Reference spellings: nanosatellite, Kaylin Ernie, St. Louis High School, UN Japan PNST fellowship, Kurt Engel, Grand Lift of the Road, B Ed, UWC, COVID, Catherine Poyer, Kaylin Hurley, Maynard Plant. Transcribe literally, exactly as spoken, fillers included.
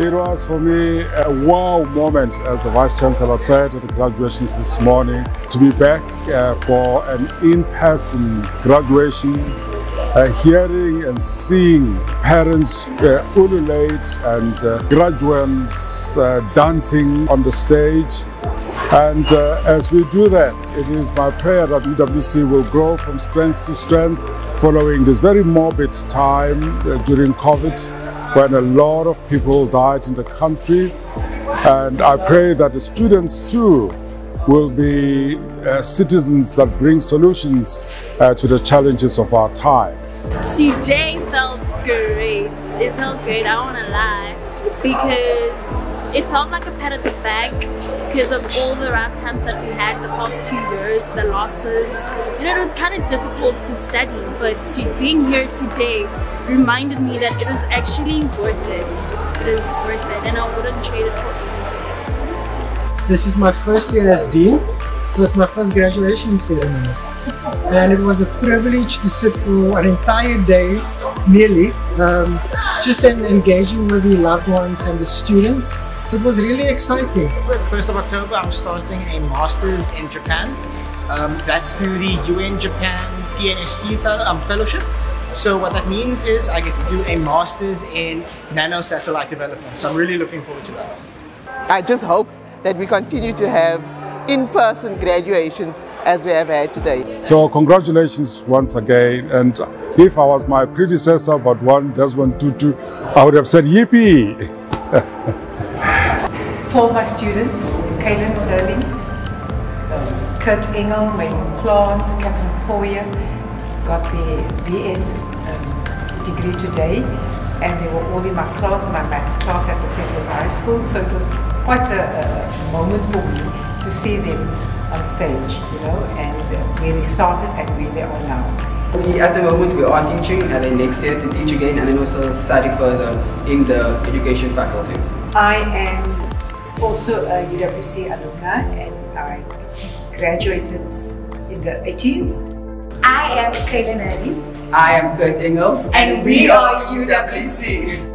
It was for me a wow moment, as the Vice Chancellor said at the graduations this morning, to be back uh, for an in-person graduation, uh, hearing and seeing parents uh, ululate and uh, graduates uh, dancing on the stage. And uh, as we do that, it is my prayer that U W C will grow from strength to strength following this very morbid time uh, during COVID, when a lot of people died in the country. And I pray that the students too will be uh, citizens that bring solutions uh, to the challenges of our time. Today felt great. It felt great, I won't lie, because it felt like a pat on the back because of all the rough times that we had the past two years, the losses. You know, it was kind of difficult to study, but to being here today reminded me that it was actually worth it. It is worth it, and I wouldn't trade it for anything. This is my first year as Dean, so it's my first graduation ceremony. And it was a privilege to sit for an entire day, nearly, um, just in engaging with the loved ones and the students. It was really exciting. The first of October, I'm starting a master's in Japan. Um, that's through the U N Japan P N S T fellowship. So what that means is I get to do a master's in nanosatellite development. So I'm really looking forward to that. I just hope that we continue to have in-person graduations as we have had today. So congratulations once again. And if I was my predecessor, but one does want to do, I would have said yippee. Former students, Kaylin Hurley, Kurt Engel, Maynard Plant, Catherine Poyer, got their B Ed um, degree today, and they were all in my class, my maths class at the Saint Louis High School, so it was quite a, a moment for me to see them on stage, you know, and uh, where they started and where they are now. We, at the moment we are teaching, and then next year to teach again and then also study further in the education faculty. I am also a U W C alumna, and I graduated in the eighties. I am Kaylin Ernie. I am Kurt Engel. And we are U W C.